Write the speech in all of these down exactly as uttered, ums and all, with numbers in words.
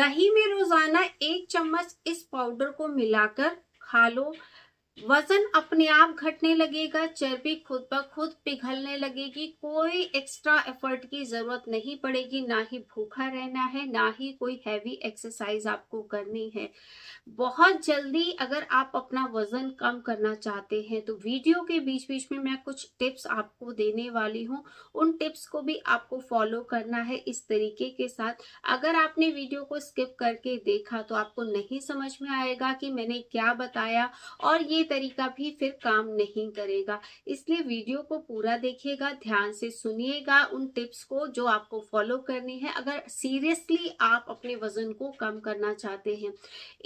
दही में रोजाना एक चम्मच इस पाउडर को मिलाकर खा लो। वजन अपने आप घटने लगेगा, चर्बी खुद ब खुद पिघलने लगेगी, कोई एक्स्ट्रा एफर्ट की जरूरत नहीं पड़ेगी, ना ही भूखा रहना है, ना ही कोई हैवी एक्सरसाइज आपको करनी है। बहुत जल्दी अगर आप अपना वजन कम करना चाहते हैं तो वीडियो के बीच बीच में मैं कुछ टिप्स आपको देने वाली हूं, उन टिप्स को भी आपको फॉलो करना है इस तरीके के साथ। अगर आपने वीडियो को स्किप करके देखा तो आपको नहीं समझ में आएगा कि मैंने क्या बताया और ये तरीका भी फिर काम नहीं करेगा, इसलिए वीडियो को पूरा देखिएगा, ध्यान से सुनिएगा उन टिप्स को जो आपको फॉलो करनी है अगर सीरियसली आप अपने वजन को कम करना चाहते हैं।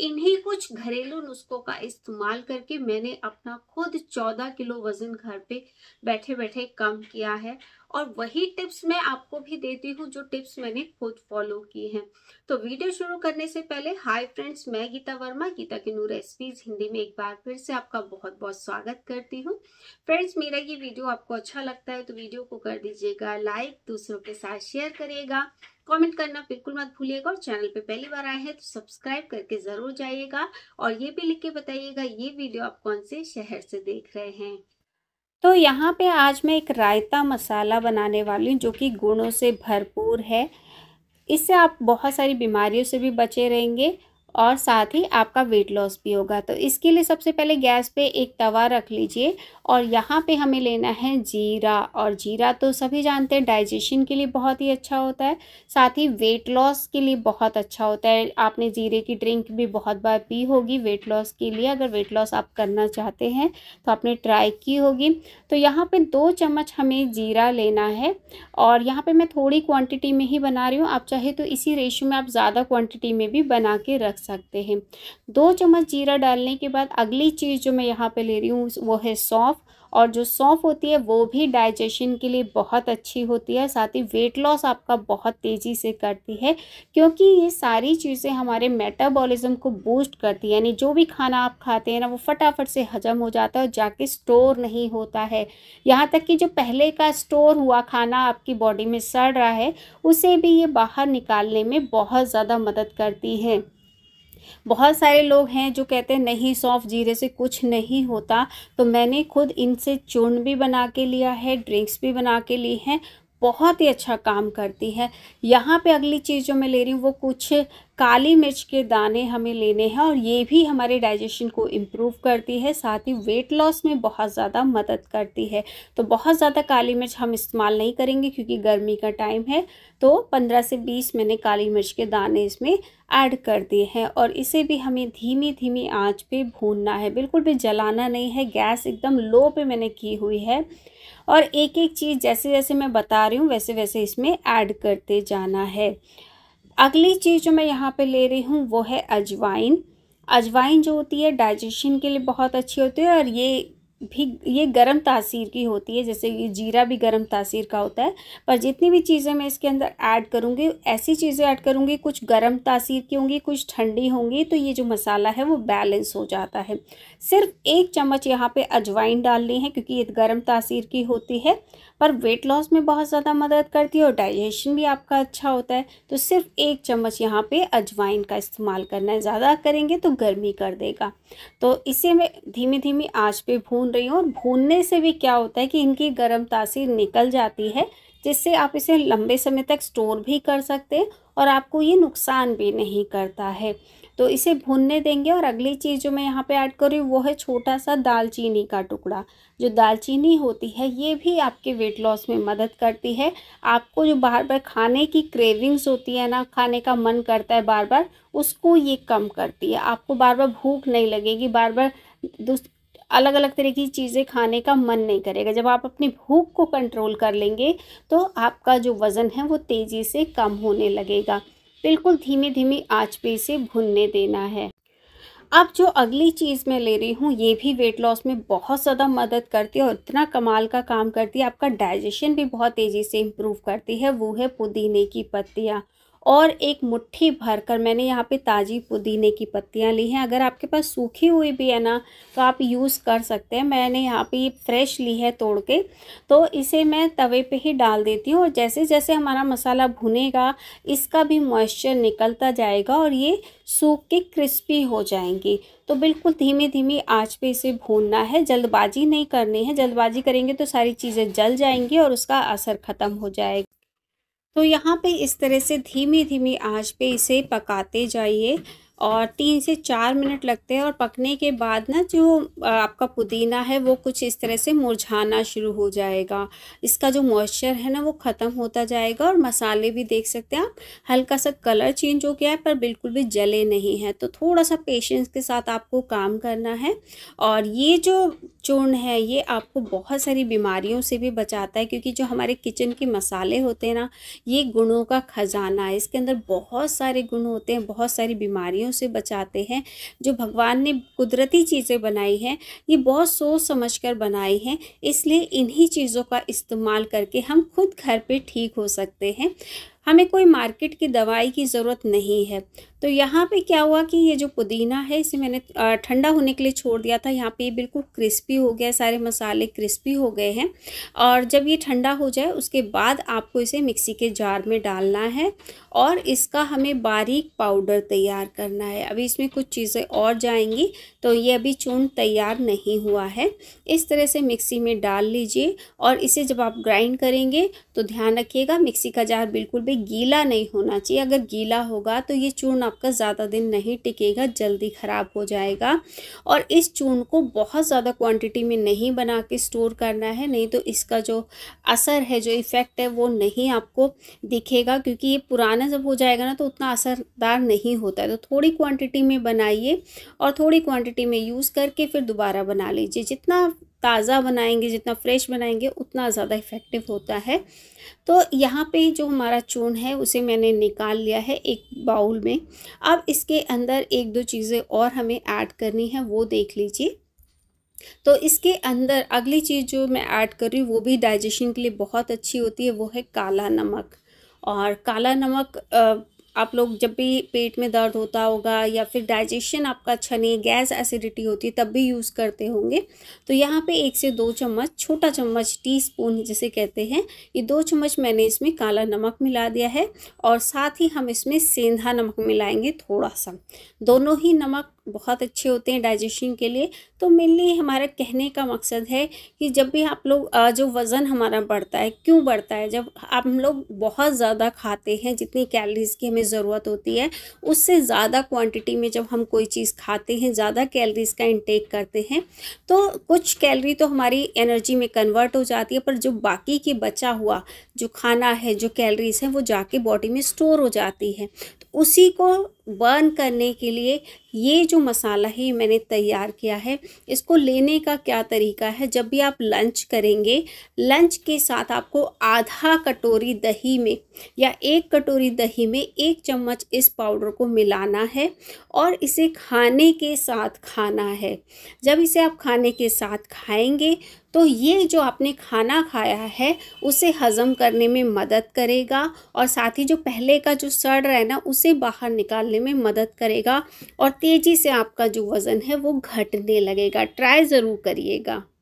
इन्हीं कुछ घरेलू नुस्खों का इस्तेमाल करके मैंने अपना खुद चौदह किलो वजन घर पे बैठे बैठे कम किया है और वही टिप्स मैं आपको भी देती हूँ जो टिप्स मैंने खुद फॉलो की हैं। तो वीडियो शुरू करने से पहले हाय फ्रेंड्स, मैं गीता वर्मा गीताकिन्नू रेसिपीज हिंदी में एक बार फिर से आपका बहुत बहुत स्वागत करती हूँ। फ्रेंड्स, मेरा ये वीडियो आपको अच्छा लगता है तो वीडियो को कर दीजिएगा लाइक, दूसरों के साथ शेयर करिएगा, कमेंट करना बिल्कुल मत भूलिएगा और चैनल पे पहली बार आए हैं तो सब्सक्राइब करके जरूर जाइएगा और ये भी लिख के बताइएगा ये वीडियो आप कौन से शहर से देख रहे हैं। तो यहाँ पे आज मैं एक रायता मसाला बनाने वाली हूँ जो कि गुणों से भरपूर है। इससे आप बहुत सारी बीमारियों से भी बचे रहेंगे और साथ ही आपका वेट लॉस भी होगा। तो इसके लिए सबसे पहले गैस पे एक तवा रख लीजिए और यहाँ पे हमें लेना है जीरा, और जीरा तो सभी जानते हैं डाइजेशन के लिए बहुत ही अच्छा होता है, साथ ही वेट लॉस के लिए बहुत अच्छा होता है। आपने जीरे की ड्रिंक भी बहुत बार पी होगी वेट लॉस के लिए, अगर वेट लॉस आप करना चाहते हैं तो आपने ट्राई की होगी। तो यहाँ पर दो चम्मच हमें जीरा लेना है और यहाँ पर मैं थोड़ी क्वान्टिटी में ही बना रही हूँ, आप चाहे तो इसी रेशियो में आप ज़्यादा क्वान्टिटी में भी बना के रख सकते हैं। दो चम्मच जीरा डालने के बाद अगली चीज़ जो मैं यहाँ पे ले रही हूँ वो है सौंफ, और जो सौंफ होती है वो भी डाइजेशन के लिए बहुत अच्छी होती है, साथ ही वेट लॉस आपका बहुत तेज़ी से करती है क्योंकि ये सारी चीज़ें हमारे मेटाबॉलिज्म को बूस्ट करती है, यानी जो भी खाना आप खाते हैं ना वो फटाफट से हजम हो जाता है और जाके स्टोर नहीं होता है। यहाँ तक कि जो पहले का स्टोर हुआ खाना आपकी बॉडी में सड़ रहा है उसे भी ये बाहर निकालने में बहुत ज़्यादा मदद करती है। बहुत सारे लोग हैं जो कहते हैं नहीं सौंफ जीरे से कुछ नहीं होता, तो मैंने खुद इनसे चूर्ण भी बना के लिया है, ड्रिंक्स भी बना के ली हैं, बहुत ही अच्छा काम करती है। यहाँ पे अगली चीज़ जो मैं ले रही हूँ वो कुछ काली मिर्च के दाने हमें लेने हैं और ये भी हमारे डाइजेशन को इम्प्रूव करती है, साथ ही वेट लॉस में बहुत ज़्यादा मदद करती है। तो बहुत ज़्यादा काली मिर्च हम इस्तेमाल नहीं करेंगे क्योंकि गर्मी का टाइम है, तो पंद्रह से बीस मैंने काली मिर्च के दाने इसमें ऐड कर दिए हैं और इसे भी हमें धीमी धीमी आँच पर भूनना है, बिल्कुल भी जलाना नहीं है, गैस एकदम लो पर मैंने की हुई है। और एक एक चीज़ जैसे जैसे मैं बता रही हूँ वैसे वैसे इसमें ऐड करते जाना है। अगली चीज़ जो मैं यहाँ पे ले रही हूँ वो है अजवाइन। अजवाइन जो होती है डाइजेशन के लिए बहुत अच्छी होती है और ये भी ये गरम तासीर की होती है, जैसे ये जीरा भी गरम तासीर का होता है, पर जितनी भी चीज़ें मैं इसके अंदर ऐड करूँगी ऐसी चीज़ें ऐड करूँगी कुछ गरम तासीर की होंगी कुछ ठंडी होंगी, तो ये जो मसाला है वो बैलेंस हो जाता है। सिर्फ एक चम्मच यहाँ पे अजवाइन डालनी है क्योंकि ये गरम तासीर की होती है पर वेट लॉस में बहुत ज़्यादा मदद करती है और डाइजेशन भी आपका अच्छा होता है। तो सिर्फ एक चम्मच यहाँ पर अजवाइन का इस्तेमाल करना है, ज़्यादा करेंगे तो गर्मी कर देगा। तो इसे मैं धीमी धीमी आँच पर भून रही हूँ और भूनने से भी क्या होता है कि इनकी गर्म तासीर निकल जाती है, जिससे आप इसे लंबे समय तक स्टोर भी कर सकते हैं और आपको ये नुकसान भी नहीं करता है। तो इसे भूनने देंगे और अगली चीज़ जो मैं यहाँ पे ऐड कर रही हूँ वो है छोटा सा दालचीनी का टुकड़ा। जो दालचीनी होती है ये भी आपके वेट लॉस में मदद करती है। आपको जो बार बार खाने की क्रेविंग्स होती है ना, खाने का मन करता है बार बार, उसको ये कम करती है। आपको बार बार भूख नहीं लगेगी, बार बार अलग अलग तरह की चीज़ें खाने का मन नहीं करेगा। जब आप अपनी भूख को कंट्रोल कर लेंगे तो आपका जो वज़न है वो तेज़ी से कम होने लगेगा। बिल्कुल धीमी धीमी आंच पे इसे भुनने देना है। अब जो अगली चीज़ मैं ले रही हूँ ये भी वेट लॉस में बहुत ज़्यादा मदद करती है और इतना कमाल का काम करती है, आपका डाइजेशन भी बहुत तेज़ी से इम्प्रूव करती है, वो है पुदीने की पत्तियाँ। और एक मुट्ठी भरकर मैंने यहाँ पे ताज़ी पुदीने की पत्तियाँ ली हैं। अगर आपके पास सूखी हुई भी है ना तो आप यूज़ कर सकते हैं। मैंने यहाँ पे ये फ्रेश ली है तोड़ के, तो इसे मैं तवे पे ही डाल देती हूँ। और जैसे जैसे हमारा मसाला भुनेगा इसका भी मॉइस्चर निकलता जाएगा और ये सूख के क्रिस्पी हो जाएंगी। तो बिल्कुल धीमी धीमी आंच पे इसे भूनना है, जल्दबाजी नहीं करनी है। जल्दबाजी करेंगे तो सारी चीज़ें जल जाएंगी और उसका असर ख़त्म हो जाएगा। तो यहाँ पे इस तरह से धीमी धीमी आंच पे इसे पकाते जाइए और तीन से चार मिनट लगते हैं। और पकने के बाद ना जो आपका पुदीना है वो कुछ इस तरह से मुरझाना शुरू हो जाएगा, इसका जो मॉइस्चर है ना वो ख़त्म होता जाएगा। और मसाले भी देख सकते हैं आप, हल्का सा कलर चेंज हो गया है पर बिल्कुल भी जले नहीं हैं। तो थोड़ा सा पेशेंस के साथ आपको काम करना है। और ये जो चूर्ण है ये आपको बहुत सारी बीमारियों से भी बचाता है, क्योंकि जो हमारे किचन के मसाले होते हैं ना ये गुणों का ख़जाना है। इसके अंदर बहुत सारे गुण होते हैं, बहुत सारी बीमारियों उसे बचाते हैं। जो भगवान ने कुदरती चीज़ें बनाई हैं ये बहुत सोच समझकर बनाई हैं, इसलिए इन्हीं चीज़ों का इस्तेमाल करके हम खुद घर पे ठीक हो सकते हैं। हमें कोई मार्केट की दवाई की ज़रूरत नहीं है। तो यहाँ पे क्या हुआ कि ये जो पुदीना है इसे मैंने ठंडा होने के लिए छोड़ दिया था। यहाँ पे ये बिल्कुल क्रिस्पी हो गया, सारे मसाले क्रिस्पी हो गए हैं। और जब ये ठंडा हो जाए उसके बाद आपको इसे मिक्सी के जार में डालना है और इसका हमें बारीक पाउडर तैयार करना है। अभी इसमें कुछ चीज़ें और जाएंगी, तो ये अभी चूर्ण तैयार नहीं हुआ है। इस तरह से मिक्सी में डाल लीजिए और इसे जब आप ग्राइंड करेंगे तो ध्यान रखिएगा मिक्सी का जार बिल्कुल भी गीला नहीं होना चाहिए। अगर गीला होगा तो ये चूर्ण आपका ज़्यादा दिन नहीं टिकेगा, जल्दी ख़राब हो जाएगा। और इस चूर्ण को बहुत ज़्यादा क्वांटिटी में नहीं बना के स्टोर करना है, नहीं तो इसका जो असर है, जो इफ़ेक्ट है वो नहीं आपको दिखेगा, क्योंकि ये पुराना जब हो जाएगा ना तो उतना असरदार नहीं होता है। तो थोड़ी क्वांटिटी में बनाइए और थोड़ी क्वांटिटी में यूज़ करके फिर दोबारा बना लीजिए। जितना ताज़ा बनाएंगे, जितना फ्रेश बनाएंगे उतना ज़्यादा इफ़ेक्टिव होता है। तो यहाँ पे जो हमारा चूर्ण है उसे मैंने निकाल लिया है एक बाउल में। अब इसके अंदर एक दो चीज़ें और हमें ऐड करनी है, वो देख लीजिए। तो इसके अंदर अगली चीज़ जो मैं ऐड कर रही हूँ वो भी डाइजेशन के लिए बहुत अच्छी होती है, वो है काला नमक। और काला नमक आ, आप लोग जब भी पेट में दर्द होता होगा या फिर डाइजेशन आपका अच्छा नहीं, गैस एसिडिटी होती है, तब भी यूज़ करते होंगे। तो यहाँ पे एक से दो चम्मच, छोटा चम्मच, टीस्पून जिसे कहते हैं, ये दो चम्मच मैंने इसमें काला नमक मिला दिया है। और साथ ही हम इसमें सेंधा नमक मिलाएंगे थोड़ा सा। दोनों ही नमक बहुत अच्छे होते हैं डाइजेशन के लिए। तो मेनली हमारा कहने का मकसद है कि जब भी आप लोग, जो वज़न हमारा बढ़ता है, क्यों बढ़ता है, जब आप लोग बहुत ज़्यादा खाते हैं, जितनी कैलोरीज़ की हमें ज़रूरत होती है उससे ज़्यादा क्वांटिटी में जब हम कोई चीज़ खाते हैं, ज़्यादा कैलोरीज़ का इंटेक करते हैं, तो कुछ कैलोरी तो हमारी एनर्जी में कन्वर्ट हो जाती है, पर जो बाकी के बचा हुआ जो खाना है, जो कैलोरीज़ हैं, वो जाके बॉडी में स्टोर हो जाती है। तो उसी को बर्न करने के लिए ये जो मसाला है मैंने तैयार किया है। इसको लेने का क्या तरीका है, जब भी आप लंच करेंगे, लंच के साथ आपको आधा कटोरी दही में या एक कटोरी दही में एक चम्मच इस पाउडर को मिलाना है और इसे खाने के साथ खाना है। जब इसे आप खाने के साथ खाएंगे तो ये जो आपने खाना खाया है उसे हज़म करने में मदद करेगा और साथ ही जो पहले का जो सड़ रहा है ना उसे बाहर निकालने में मदद करेगा और तेज़ी से आपका जो वज़न है वो घटने लगेगा। ट्राई ज़रूर करिएगा।